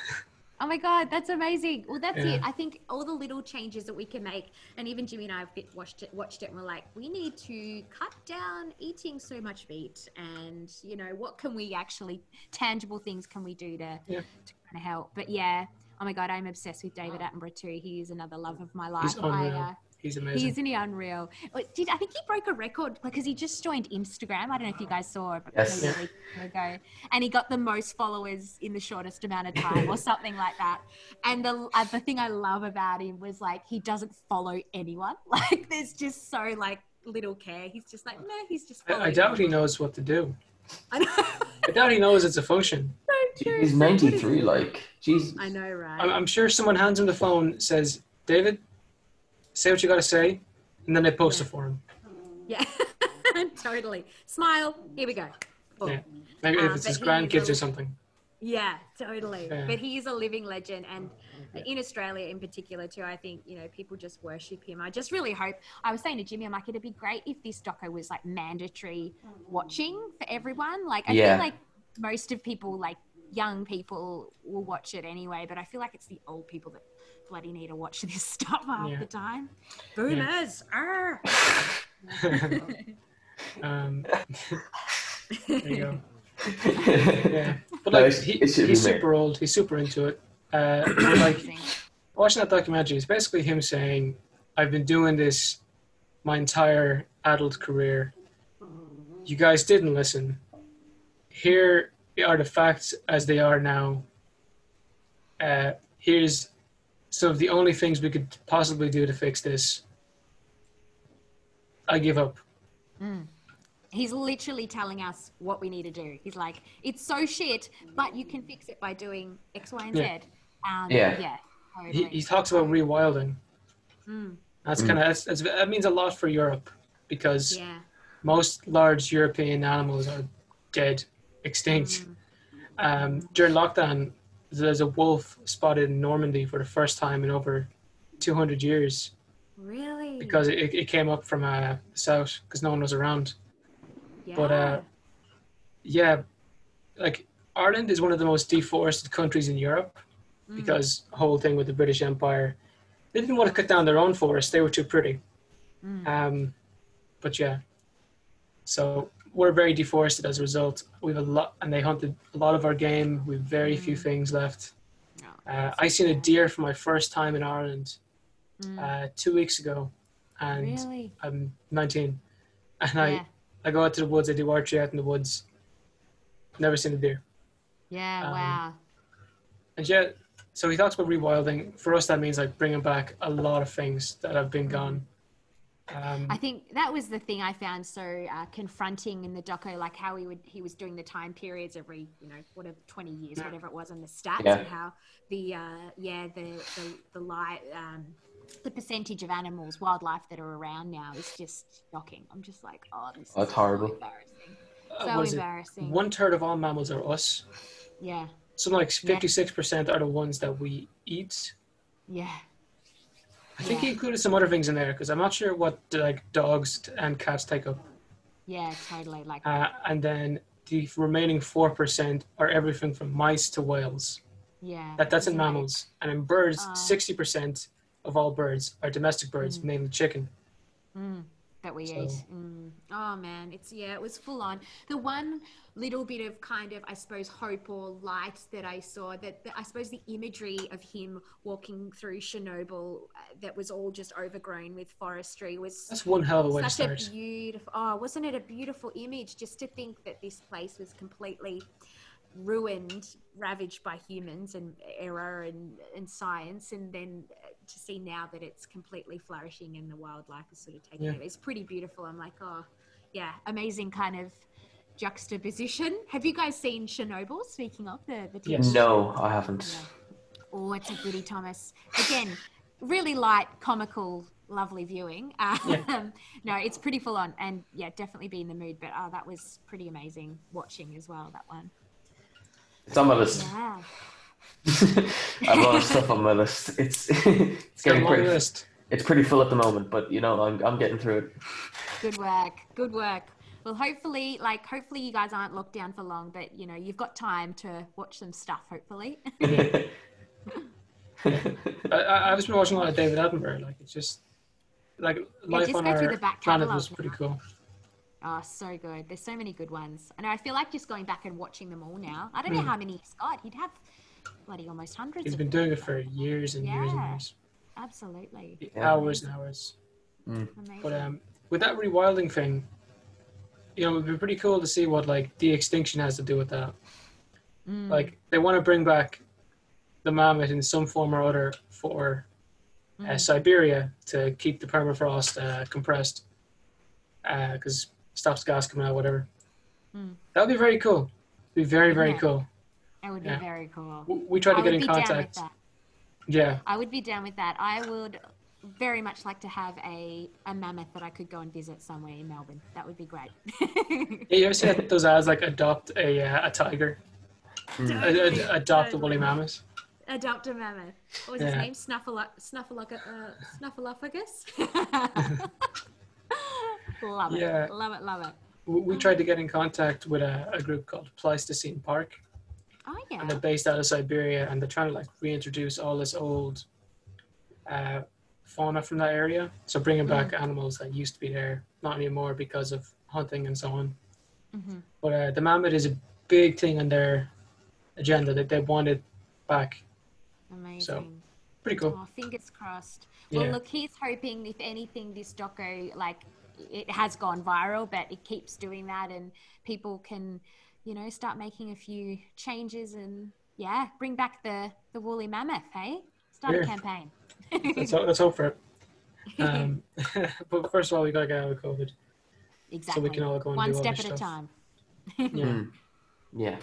Oh my God, that's amazing. Well, that's yeah. it. I think all the little changes that we can make, and even Jimmy and I have watched it, watched it and we're like, we need to cut down eating so much meat, and, you know, what can we actually, tangible things can we do to, yeah. to kind of help? But yeah, oh my God, I'm obsessed with David Attenborough too. He is another love of my life. I, uh, He's amazing. He's really unreal. Did I think he broke a record because he just joined Instagram. I don't know if you guys saw yes. a week ago. And he got the most followers in the shortest amount of time or something like that. And the, uh, the thing I love about him was like, he doesn't follow anyone. Like there's just so like little care. He's just like, no, he's just following. I, I doubt he knows what to do. I know. I doubt he knows it's a function. He's ninety-three, like, Jesus. I know, right? I'm, I'm sure someone hands him the phone, says, David, say what you got to say, and then they post yeah. it for him. Yeah, totally. Smile, here we go. Cool. Yeah. Maybe um, if it's his grandkids or something. Yeah, totally. Yeah. But he is a living legend, and yeah. in Australia in particular too, I think, you know, people just worship him. I just really hope, I was saying to Jimmy, I'm like, it'd be great if this doco was like mandatory watching for everyone. Like, I yeah. feel like most of people, like young people will watch it anyway, but I feel like it's the old people that bloody need to watch this stuff half yeah. the time. Boomers! Yeah. um, there you go. Yeah. But like, he, he's super old, he's super into it. Uh, like, watching that documentary is basically him saying, I've been doing this my entire adult career. You guys didn't listen. Here are the facts as they are now. Uh, here's some of the only things we could possibly do to fix this. I give up. Mm. He's literally telling us what we need to do. He's like, it's so shit, but you can fix it by doing X, Y, and Z. Yeah. Um, yeah. yeah totally. he, he talks about rewilding. Mm. That's mm. kind of, that's, that's, that means a lot for Europe because yeah. most large European animals are dead, extinct. Mm. Um, mm. During lockdown, there's a wolf spotted in Normandy for the first time in over two hundred years. Really? Because it, it came up from uh, the south because no one was around. Yeah. But uh, yeah, like Ireland is one of the most deforested countries in Europe mm. because the whole thing with the British Empire, they didn't want to cut down their own forests. They were too pretty. Mm. Um, but yeah, so we're very deforested as a result. We have a lot, and they hunted a lot of our game. We have very mm. few things left. Oh, uh, I seen a deer for my first time in Ireland mm. uh, two weeks ago, and really? I'm nineteen, and yeah. I. I go out to the woods, I do archery out in the woods. Never seen a deer. Yeah, um, wow. And yeah, so he talks about rewilding. For us, that means like bringing back a lot of things that have been gone. Um, I think that was the thing I found so uh, confronting in the doco, like how he would he was doing the time periods every, you know, whatever twenty years, whatever it was on the stats yeah. and how the, uh, yeah, the, the, the light, um, the percentage of animals, wildlife that are around now is just shocking. I'm just like, oh, this That's is horrible. So embarrassing. So uh, embarrassing. One third of all mammals are us. Yeah. So like fifty-six percent yeah. are the ones that we eat. Yeah. I think yeah. he included some other things in there because I'm not sure what like dogs and cats take up. Yeah, totally. Like. Uh, and then the remaining four percent are everything from mice to whales. Yeah. That that's in yeah. mammals, and in birds, sixty uh, percent of all birds are domestic birds, mm. mainly chicken. Mm. That we so. Ate. Mm. Oh man, it's yeah, it was full on. The one little bit of kind of, I suppose, hope or light that I saw that, that I suppose the imagery of him walking through Chernobyl uh, that was all just overgrown with forestry was that's one hell of a way to start. Such a beautiful, oh, wasn't it a beautiful image? Just to think that this place was completely ruined, ravaged by humans and error and and science, and then to see now that it's completely flourishing and the wildlife is sort of taking yeah. over. It's pretty beautiful. I'm like, oh yeah, amazing kind of juxtaposition. Have you guys seen Chernobyl, speaking of the, the T V yes. No, I haven't. Yeah. Oh, it's a goodie, Thomas. Again, really light, comical, lovely viewing. Um, yeah. No, it's pretty full on, and yeah, definitely be in the mood, but oh, that was pretty amazing watching as well, that one. It's on my list. Yeah. A lot of stuff on my list. It's it's getting pretty. List. It's pretty full at the moment, but you know, I'm I'm getting through it. Good work. Good work. Well, hopefully, like hopefully, you guys aren't locked down for long, but you know, you've got time to watch some stuff. Hopefully. I, I I've just been watching a lot of David Attenborough. Like it's just like life yeah, just on our planet was pretty now. Cool. Oh, so good. There's so many good ones. I know, I feel like just going back and watching them all now. I don't know mm. how many he's got. He'd have bloody almost hundreds. He's of been doing it for years and yeah, years and years. Absolutely. Hours and hours. Mm. But um, with that rewilding thing, you know, it would be pretty cool to see what like de-extinction has to do with that. Mm. Like they want to bring back the mammoth in some form or other for mm. uh, Siberia to keep the permafrost uh, compressed because uh, stops gas coming out, whatever. Mm. That would be very cool. It'd be very, very yeah. cool. It would yeah. be very cool. We tried to I get in contact. Yeah. I would be down with that. I would very much like to have a, a mammoth that I could go and visit somewhere in Melbourne. That would be great. Yeah, you ever see those ads like adopt a uh, a tiger? Mm. Totally, a, a, adopt totally. a woolly mammoth. Adopt a mammoth. What was yeah. his name? Snuffle, snuffle, uh, Snuffleupagus? Love it. Yeah. Love it, love it. We tried to get in contact with a, a group called Pleistocene Park. Oh, yeah. And they're based out of Siberia, and they're trying to like reintroduce all this old uh, fauna from that area. So bringing back mm. animals that used to be there, not anymore because of hunting and so on. Mm-hmm. But uh, the mammoth is a big thing on their agenda that they want it back. Amazing. So pretty cool. Oh, fingers crossed. Well, yeah. look, he's hoping if anything, this doco like. It has gone viral, but it keeps doing that, and people can, you know, start making a few changes and yeah, bring back the the woolly mammoth. Hey, start yeah. a campaign. Let's hope, let's hope for it. Um, but first of all, we gotta get out of COVID. Exactly. So we can all go and one do step all this at stuff. a time. Yeah. Yeah.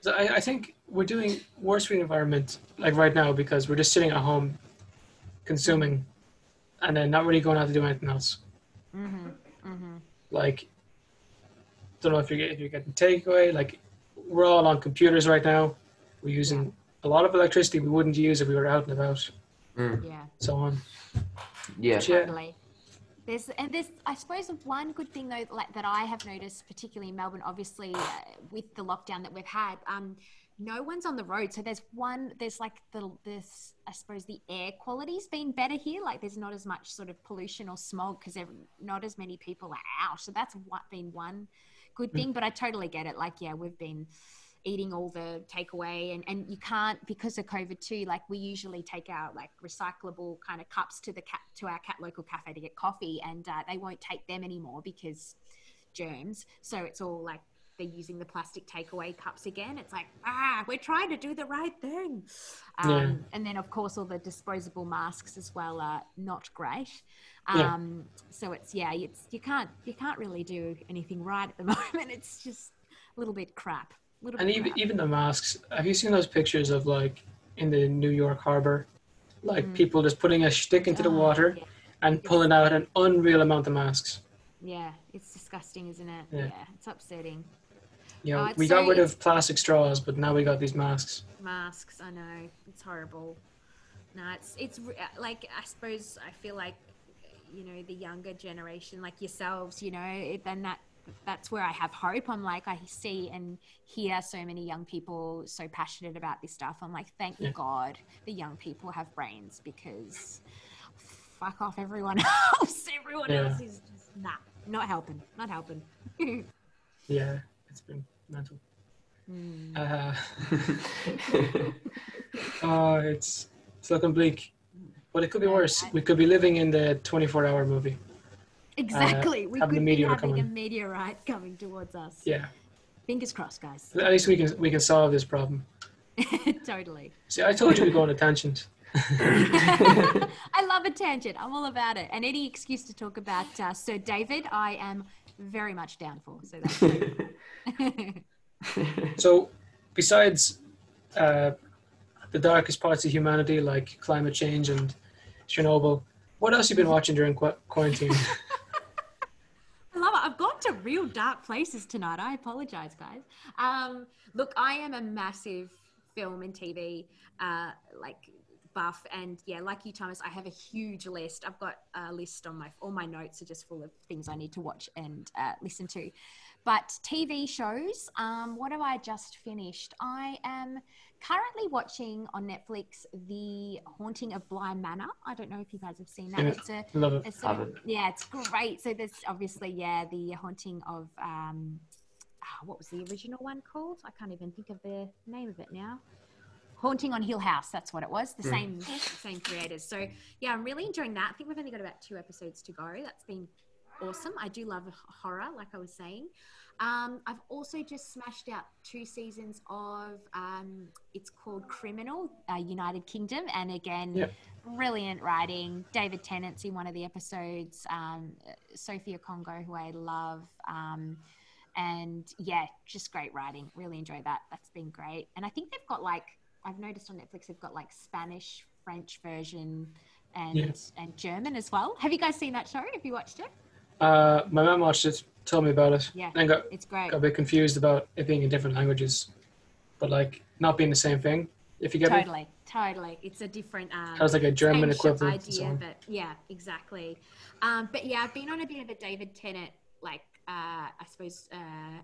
So I, I think we're doing worse for the environment like right now because we're just sitting at home, consuming, and then not really going out to do anything else. Mm-hmm. Mm-hmm. Like, don't know if you're, if you're getting takeaway. Like, we're all on computers right now. We're using yeah. a lot of electricity we wouldn't use if we were out and about. Mm. Yeah. So on. Yeah. Totally. Yeah. There's and there's I suppose one good thing though like that I have noticed particularly in Melbourne, obviously uh, with the lockdown that we've had. Um, no one's on the road. So there's one, there's like the, this, I suppose the air quality's been better here. Like there's not as much sort of pollution or smog because not as many people are out. So that's what been one good thing, but I totally get it. Like, yeah, we've been eating all the takeaway and, and you can't, because of COVID too, like we usually take our like recyclable kind of cups to the cat, to our cat local cafe to get coffee and uh, they won't take them anymore because germs. So it's all like, they're using the plastic takeaway cups again. It's like, ah, we're trying to do the right thing. Um, yeah. And then, of course, all the disposable masks as well are not great. Um, yeah. So it's yeah, it's you can't you can't really do anything right at the moment. It's just a little bit crap. Little and bit even crap. even the masks. Have you seen those pictures of like in the New York harbor, like mm. people just putting a stick into oh, the water yeah. and yeah. pulling out an unreal amount of masks? Yeah, it's disgusting, isn't it? Yeah, yeah it's upsetting. Yeah, oh, we got rid of plastic straws, but now we got these masks. Masks, I know. It's horrible. No, it's, it's like, I suppose, I feel like, you know, the younger generation, like yourselves, you know, it, and that, that's where I have hope. I'm like, I see and hear so many young people so passionate about this stuff. I'm like, thank yeah. God the young people have brains because fuck off everyone else. Everyone yeah. else is just, nah, not helping, not helping. yeah, it's been... mental. Mm. Uh, oh, it's it's looking bleak, but it could be worse. We could be living in the twenty-four hour movie. Exactly. Uh, we could the meteor be having coming. a meteorite coming towards us. Yeah. Fingers crossed, guys. At least we can we can solve this problem. Totally. See, I told you to go on a tangent. I love a tangent. I'm all about it. And any excuse to talk about uh, Sir David, I am very much down for. So that's great. So besides uh, the darkest parts of humanity like climate change and Chernobyl, what else have you been watching during qu quarantine? I love it. I've gone to real dark places tonight. I apologize, guys. Um, look, I am a massive film and T V uh, like buff, and yeah, like you, Thomas, I have a huge list. I've got a list on my, all my notes are just full of things I need to watch and uh, listen to. But T V shows, um, what have I just finished? I am currently watching on Netflix The Haunting of Bly Manor. I don't know if you guys have seen that. Yeah, it's a, love it. It's a, love it. Yeah, it's great. So there's obviously, yeah, The Haunting of, um, oh, what was the original one called? I can't even think of the name of it now. Haunting on Hill House, that's what it was. The mm. same same creators. So yeah, I'm really enjoying that. I think we've only got about two episodes to go. That's been awesome. I do love horror, like I was saying. Um, I've also just smashed out two seasons of, um, it's called Criminal, uh, United Kingdom. And again, yep. brilliant writing. David Tennant's in one of the episodes, um, Sophia Congo, who I love. Um, and yeah, just great writing. Really enjoyed that. That's been great. And I think they've got like, I've noticed on Netflix, they've got like Spanish, French version and, yes. and German as well. Have you guys seen that show? Have you watched it? Uh, my mum watched it. Told me about it. Yeah, and got, it's great. Got a bit confused about it being in different languages, but like not being the same thing. If you get totally, it. Totally, totally. It's a different. Um, that was like a German equivalent. Idea, so but yeah, exactly. Um, but yeah, I've been on a bit of a David Tennant, like uh, I suppose, uh,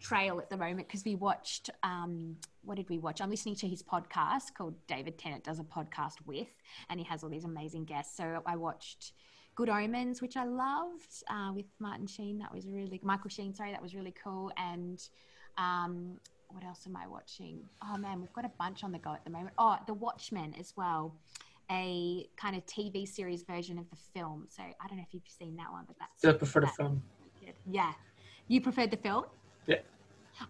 trail at the moment because we watched. Um, what did we watch? I'm listening to his podcast called David Tennant Does a Podcast With, and he has all these amazing guests. So I watched Good Omens, which I loved, uh, with Martin Sheen. That was really, Michael Sheen, sorry, that was really cool. And um, what else am I watching? Oh man, we've got a bunch on the go at the moment. Oh, The Watchmen as well, a kind of T V series version of the film. So I don't know if you've seen that one, but that's- I prefer that. The film. Yeah. You preferred the film? Yeah.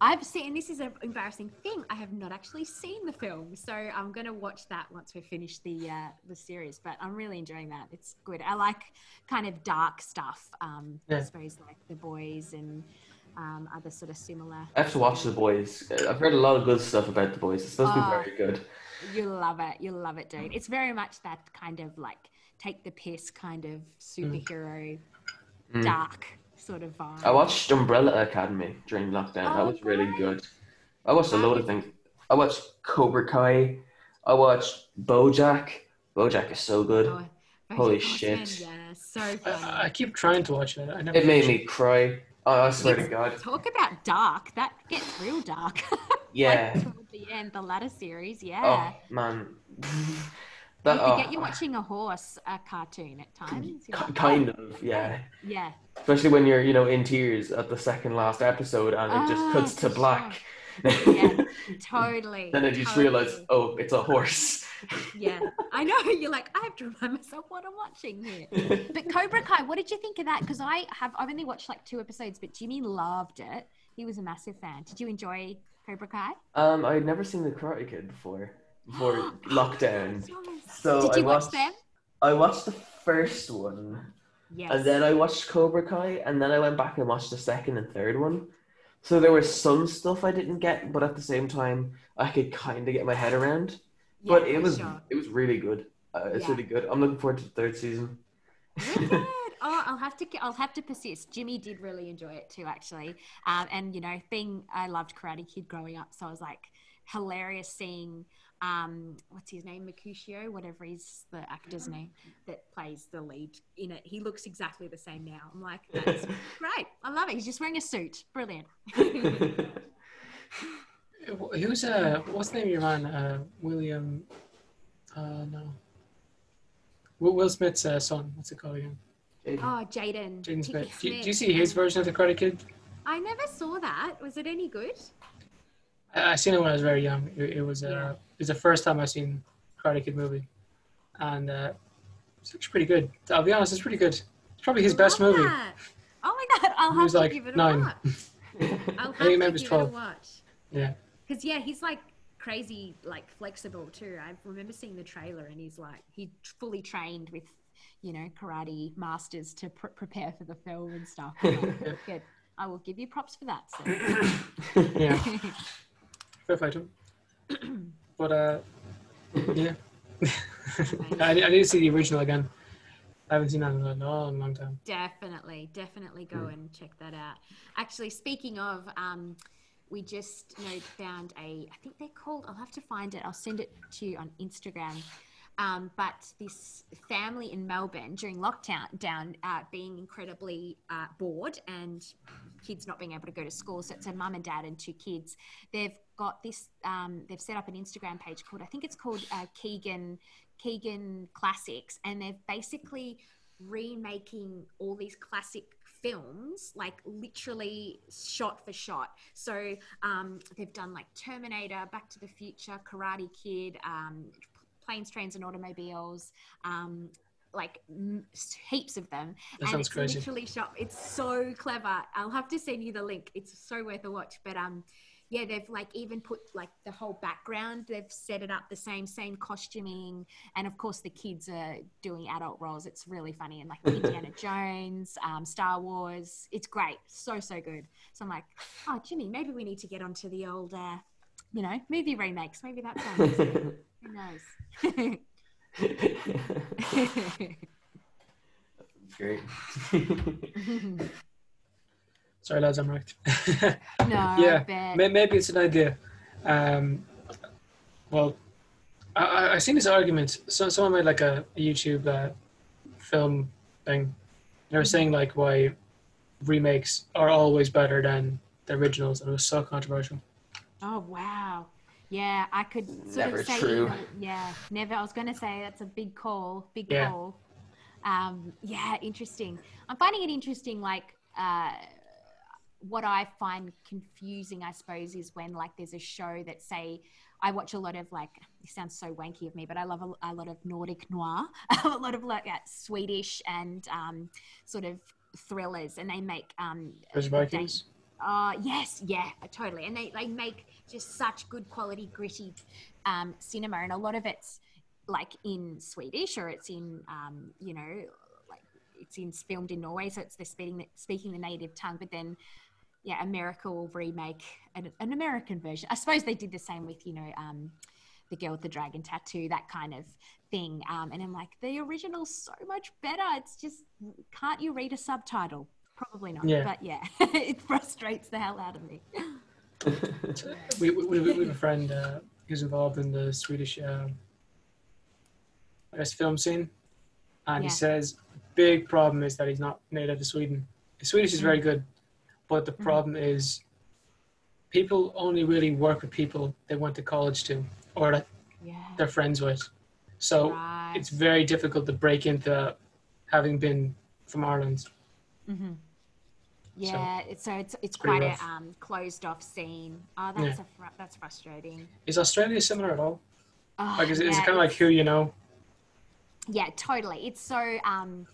I've seen, and this is an embarrassing thing, I have not actually seen the film. So I'm going to watch that once we finish the uh, the series, but I'm really enjoying that. It's good. I like kind of dark stuff. Um, yeah. I suppose like The Boys and um, other sort of similar. I have to watch The Boys. I've heard a lot of good stuff about The Boys. It's supposed oh, to be very good. You'll love it. You'll love it, dude. It's very much that kind of like take the piss kind of superhero mm. dark sort of vibe. I watched Umbrella Academy during lockdown. Oh, that was great. Really good. I watched a load of things. I watched Cobra Kai. I watched BoJack. BoJack is so good. Oh, holy shit. Yeah, so funny. I, I keep trying to watch it. I never it made me it. cry. Oh, I swear it's, to God. Talk about dark. That gets real dark. Yeah. Like toward the end, the latter series, yeah. Oh, man. That, you forget oh, you're watching a horse a cartoon at times. Like, kind oh, of, yeah. Yeah. Especially when you're, you know, in tears at the second last episode and oh, it just cuts to black. Sure. Yeah, totally. Then you just totally. realize, oh, it's a horse. Yeah, I know. You're like, I have to remind myself what I'm watching here. But Cobra Kai, what did you think of that? Because I have, I've only watched like two episodes, but Jimmy loved it. He was a massive fan. Did you enjoy Cobra Kai? Um, I'd never seen The Karate Kid before. Before lockdown, so Did you I watched. Watch them? I watched the first one, yes. and then I watched Cobra Kai, and then I went back and watched the second and third one. So there was some stuff I didn't get, but at the same time, I could kind of get my head around. Yeah, but it was sure. it was really good. Uh, it's yeah. really good. I'm looking forward to the third season. Wicked. Oh, I'll have to I'll have to persist. Jimmy did really enjoy it too, actually. Um, and you know, being I loved Karate Kid growing up, so I was like hilarious seeing. Um, what's his name, Mercutio, whatever he's the actor's name that plays the lead in it. He looks exactly the same now. I'm like, that's great. I love it. He's just wearing a suit. Brilliant. Who's uh, what's the name you're on? Uh, William, uh, no, Will Smith's uh, son. What's it called again? Jaden. Oh, Jaden. Jaden Smith. Smith. Do, you, do you see his version of The Karate Kid? I never saw that. Was it any good? I seen it when I was very young. It, it was uh, yeah. it was the first time I seen Karate Kid movie, and uh, it's actually pretty good. I'll be honest, it's pretty good. It's probably his best movie. That. Oh my God! I'll have to like give it a nine. watch. I'll have I think to give twelve. It a watch. Yeah. Because yeah, he's like crazy, like flexible too. I remember seeing the trailer, and he's like he fully trained with, you know, karate masters to pr prepare for the film and stuff. Like, good. I will give you props for that. So. Yeah. Item. But uh, yeah, I, I need to see the original again. I haven't seen that in a long, long time. Definitely, definitely go mm. and check that out. Actually, speaking of, um, we just you know, found a. I think they're called. I'll have to find it. I'll send it to you on Instagram. Um, but this family in Melbourne during lockdown down, uh, being incredibly uh, bored and kids not being able to go to school. So it's a mum and dad and two kids. They've got this, um, they've set up an Instagram page called, I think it's called uh, Keegan, Keegan Classics. And they're basically remaking all these classic films, like literally shot for shot. So um, they've done like Terminator, Back to the Future, Karate Kid, um, Planes, Trains and Automobiles, um, like m- heaps of them. That and sounds it's crazy. Literally shot. It's so clever. I'll have to send you the link. It's so worth a watch. But um, yeah, they've like even put like the whole background. They've set it up the same, same costuming. And of course the kids are doing adult roles. It's really funny. And like Indiana Jones, um, Star Wars. It's great. So, so good. So I'm like, oh, Jimmy, maybe we need to get onto the old, uh, you know, movie remakes. Maybe that's fun. Who knows? Great. Sorry, lads, I'm right. No, yeah, may- maybe it's an idea. Um, well, I- I- I've seen this argument. So someone made like a, a YouTube uh, film thing. They were saying like why remakes are always better than the originals, and it was so controversial. Oh wow. Yeah, I could sort never of say true. Either, yeah, never. I was going to say that's a big call, big yeah. call. Um, yeah, interesting. I'm finding it interesting, like, uh, what I find confusing, I suppose, is when, like, there's a show that, say, I watch a lot of, like, this sounds so wanky of me, but I love a, a lot of Nordic noir, a lot of, like, uh, Swedish and um, sort of thrillers, and they make... Um, Vikings? Oh, yes, yeah, totally. And they, they make... just such good quality, gritty um, cinema, and a lot of it's like in Swedish, or it's in um, you know, like it's in filmed in Norway, so it's they're speaking speaking the native tongue. But then, yeah, America will remake an, an American version. I suppose they did the same with you know, um, the girl with the dragon tattoo, that kind of thing. Um, and I'm like, the original's so much better. It's just, can't you read a subtitle? Probably not. Yeah. But yeah, it frustrates the hell out of me. we, we, we have a friend uh, who's involved in the Swedish uh, I guess film scene, and yeah. he says the big problem is that he's not native to Sweden. The Swedish is very good, but the problem mm-hmm. is people only really work with people they went to college to, or that yeah. they're friends with. So right. it's very difficult to break into having been from Ireland. Mm-hmm. Yeah, so it's, so it's, it's quite rough. a um, closed-off scene. Oh, that's yeah. a fr- that's frustrating. Is Australia similar at all? Oh, like, is, yeah, is it kind of like who you know? Yeah, totally. It's so um,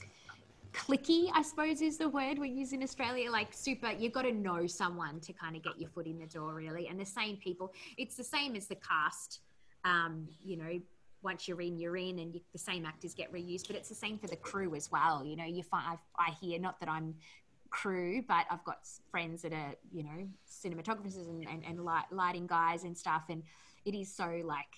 clicky, I suppose, is the word we use in Australia. Like, super, you've got to know someone to kind of get your foot in the door, really. And the same people. It's the same as the cast, um, you know, once you're in, you're in, and you, the same actors get reused. But it's the same for the crew as well. You know, you find, I, I hear, not that I'm... crew, but I've got friends that are, you know, cinematographers and, and, and light, lighting guys and stuff, and it is so, like,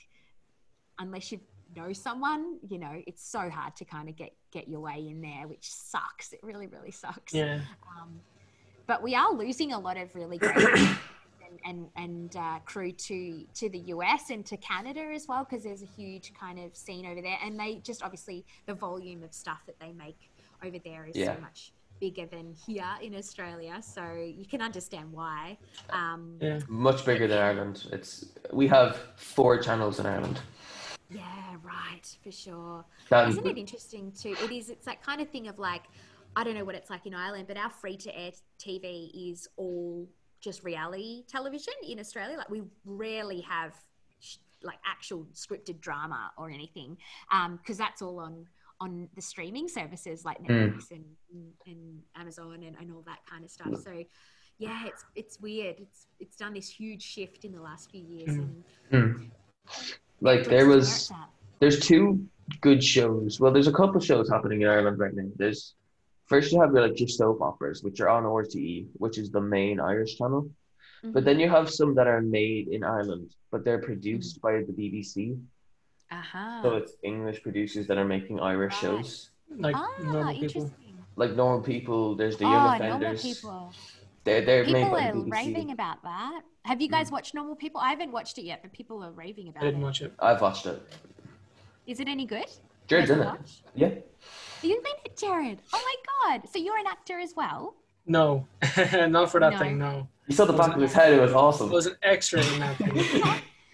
unless you know someone, you know, it's so hard to kind of get get your way in there, which sucks. It really, really sucks. Yeah. Um, but we are losing a lot of really great and and, and uh, crew to to the U S and to Canada as well, because there's a huge kind of scene over there, and they just obviously the volume of stuff that they make over there is yeah. so much bigger than here in Australia, so you can understand why. Um, yeah. Much bigger than Ireland. It's we have four channels in Ireland. Yeah, right, for sure. That Isn't is- it interesting too? It is. It's that kind of thing of like, I don't know what it's like in Ireland, but our free-to-air T V is all just reality television in Australia. Like we rarely have sh- like actual scripted drama or anything, because um, that's all on. on the streaming services like Netflix mm. and, and Amazon and, and all that kind of stuff. So yeah, it's it's weird. It's it's done this huge shift in the last few years. And mm. Like there was, there's two good shows. Well, there's a couple shows happening in Ireland right now. There's, first you have your, like, your soap operas, which are on R T E, which is the main Irish channel. Mm-hmm. But then you have some that are made in Ireland, but they're produced mm-hmm. by the B B C. Uh-huh. So it's English producers that are making Irish right. shows. Like ah, normal people. Like normal people, there's the oh, Young Offenders. Normal people. They're, they're people are raving about that. Have you guys mm. watched Normal People? I haven't watched it yet, but people are raving about it. I didn't it. watch it. I've watched it. Is it any good? Jared's in it. Yeah. You've been it, Jared. Oh my God. So you're an actor as well? No. Not for that no. thing, no. You saw the back of his head, it was awesome. It was an extra in that thing.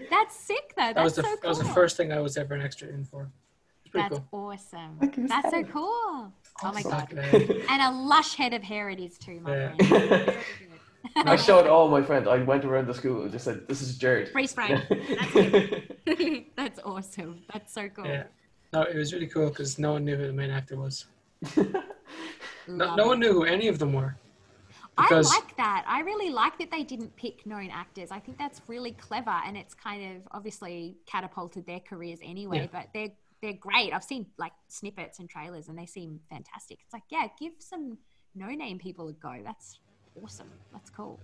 That's sick though. That's that was the so cool. That was the first thing I was ever an extra in for. That's cool. Awesome. That's so cool. Awesome. Oh my God. And a lush head of hair it is too, my yeah. friend. I showed all my friends. I went around the school and just said, this is Jared. Freeze frame. That's him. That's awesome. That's so cool. Yeah. No, it was really cool because no one knew who the main actor was. no, no one knew who any of them were. Because I like that. I really like that they didn't pick known actors. I think that's really clever, and it's kind of obviously catapulted their careers anyway, yeah. but they're, they're great. I've seen like snippets and trailers and they seem fantastic. It's like, yeah, give some no-name people a go. That's awesome. That's cool.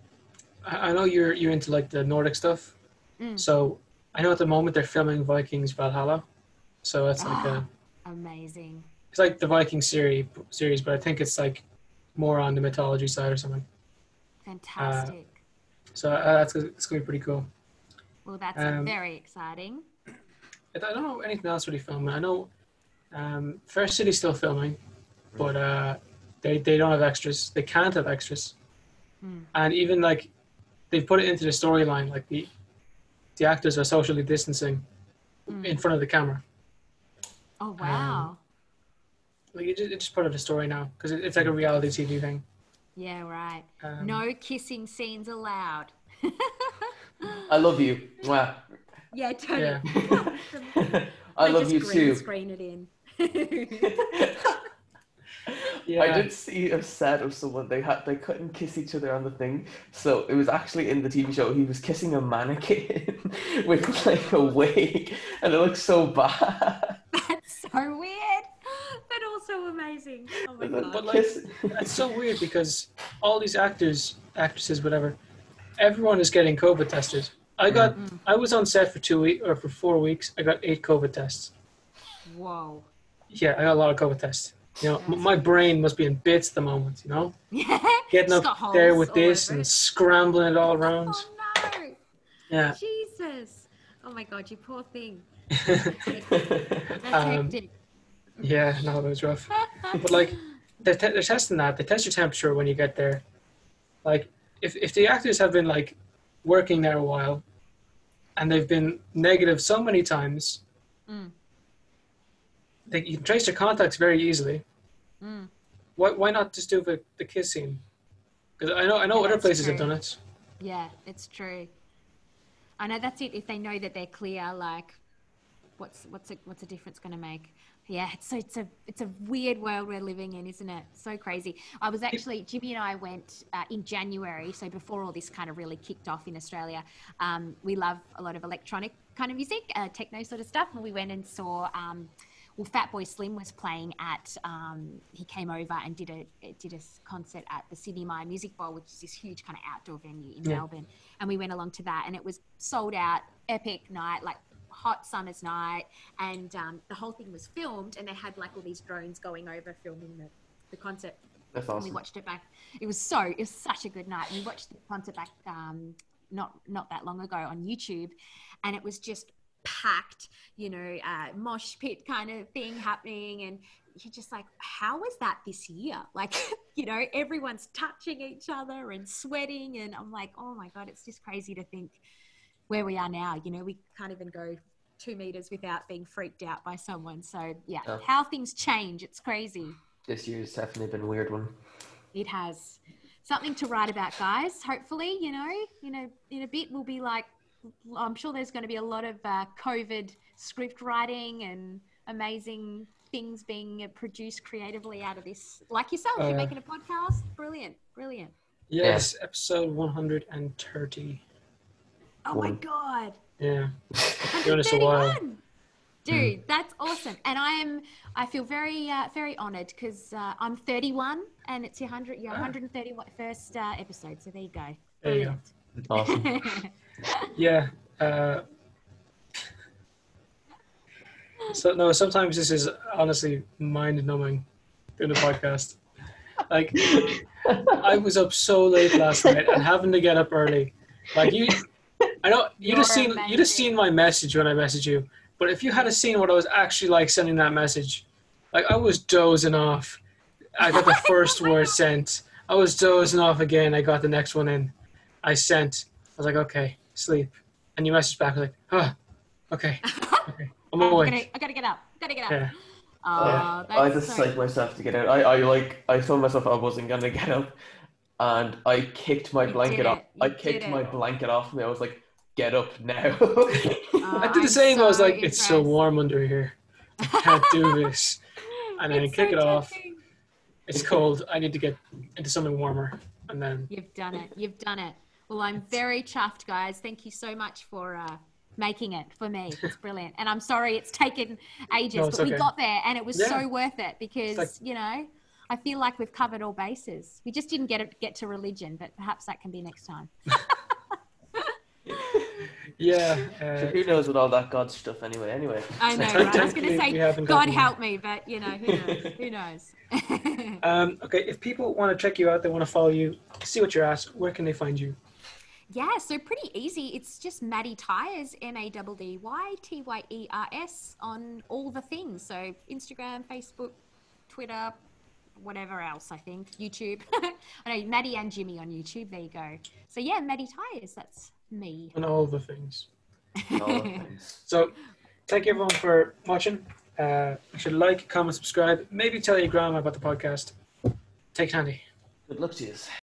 I, I know you're, you're into like the Nordic stuff. Mm. So I know at the moment they're filming Vikings Valhalla. So that's oh, like a... Amazing. It's like the Viking series, series, but I think it's like more on the mythology side or something. Fantastic. Uh, so uh, that's, that's going to be pretty cool. Well, that's um, very exciting. I don't know anything else really filming. I know um, Fair City's still filming, but uh, they, they don't have extras. They can't have extras. Mm. And even like they've put it into the storyline, like the, the actors are socially distancing mm. in front of the camera. Oh, wow. Um, Like it's just part of the story now because it's like a reality T V thing. Yeah, right. Um, no kissing scenes allowed. I love you. Wow. Yeah, totally. Yeah. I love you too. Screen it in. Yeah. I did see a set of someone they had they couldn't kiss each other on the thing, so it was actually in the T V show. He was kissing a mannequin with like a wig, and it looked so bad. That's so weird. But also amazing. Oh my God. But like, it's so weird because all these actors, actresses, whatever, everyone is getting COVID tested. I got, mm-hmm. I was on set for two weeks or for four weeks. I got eight COVID tests. Whoa. Yeah, I got a lot of COVID tests. You know, m- my brain must be in bits at the moment. You know, yeah. Getting up there with this and scrambling it all around. Oh no. Yeah. Jesus. Oh my God, you poor thing. That's hectic. Um, Yeah, no, it was rough. But like, they're, te- they're testing that. They test your temperature when you get there. Like, if if the actors have been like working there a while, and they've been negative so many times, mm. they you can trace their contacts very easily. Mm. Why why not just do the the kiss scene? Because I know I know yeah, other places true. have done it. Yeah, it's true. I know that's it. If they know that they're clear, like, what's what's a, what's a difference going to make? Yeah, it's so it's a it's a weird world we're living in, isn't it? So crazy. I was actually Jimmy and I went uh, in January, so before all this kind of really kicked off in Australia. Um, we love a lot of electronic kind of music, uh, techno sort of stuff, and we went and saw. Um, well, Fatboy Slim was playing at. Um, he came over and did a did a concert at the Sydney Myer Music Bowl, which is this huge kind of outdoor venue in yeah. Melbourne, and we went along to that, and it was sold out, epic night, like. Hot summer's night, and um, the whole thing was filmed, and they had like all these drones going over filming the, the concert. That's awesome. And we watched it back. It was so it was such a good night. And we watched the concert back um, not not that long ago on YouTube, and it was just packed, you know, uh, mosh pit kind of thing happening, and you're just like, how was that this year? Like, you know, everyone's touching each other and sweating, and I'm like, oh my God, it's just crazy to think. Where we are now, you know, we can't even go two meters without being freaked out by someone. So yeah, oh. how things change. It's crazy. This year's definitely been a weird one. It has. Something to write about, guys. Hopefully, you know, you know, in a bit we'll be like, I'm sure there's going to be a lot of uh, COVID script writing and amazing things being produced creatively out of this. Like yourself, uh, you're making a podcast. Brilliant, brilliant. Yes, yeah. Episode one hundred thirty. Oh my God. Yeah. one thirty-one. Dude, that's awesome. And I am, I feel very, uh, very honored because uh, I'm thirty-one and it's your one hundred, your one hundred thirty-first uh, episode. So there you go. There you go. Awesome. Yeah. Uh, so no, sometimes this is honestly mind numbing doing the podcast. Like I was up so late last night and having to get up early. Like you... I know you just seen you just seen my message when I messaged you, but if you had seen what I was actually like sending that message, like I was dozing off. I got the first word sent. I was dozing off again. I got the next one in. I sent. I was like, okay, sleep. And you messaged back like, huh, oh, okay, okay, I'm awake. I gotta, I gotta get up. gotta get out. Yeah. Uh, yeah. I just so... psyched myself to get out. I, I like I told myself I wasn't gonna get up, and I kicked my you blanket off. I kicked my blanket off me. I was like, get up now. uh, I did the same. So I was like, impressed. It's so warm under here. I can't do this. And then I kick so it off. Joking. It's cold. I need to get into something warmer. And then you've done it. You've done it. Well, I'm very chuffed, guys. Thank you so much for uh, making it for me. It's brilliant. And I'm sorry it's taken ages, no, it's but okay. we got there and it was yeah. so worth it because, like, you know, I feel like we've covered all bases. We just didn't get it, get to religion, but perhaps that can be next time. Yeah. Uh, so who knows with all that God stuff anyway, anyway. I know, right? I was going to say, God help me, but, you know, who knows? Who knows? um, okay, if people want to check you out, they want to follow you, see what you're at, where can they find you? Yeah, so pretty easy. It's just Maddy Tyers, M A D D Y T Y E R S, on all the things. So Instagram, Facebook, Twitter, whatever else, I think. YouTube. I know, Maddie and Jimmy on YouTube. There you go. So, yeah, Maddy Tyers, that's... me and all the things. all the things. So, thank you everyone for watching. Uh, you should like, comment, subscribe. Maybe tell your grandma about the podcast. Take it handy. Good luck to you.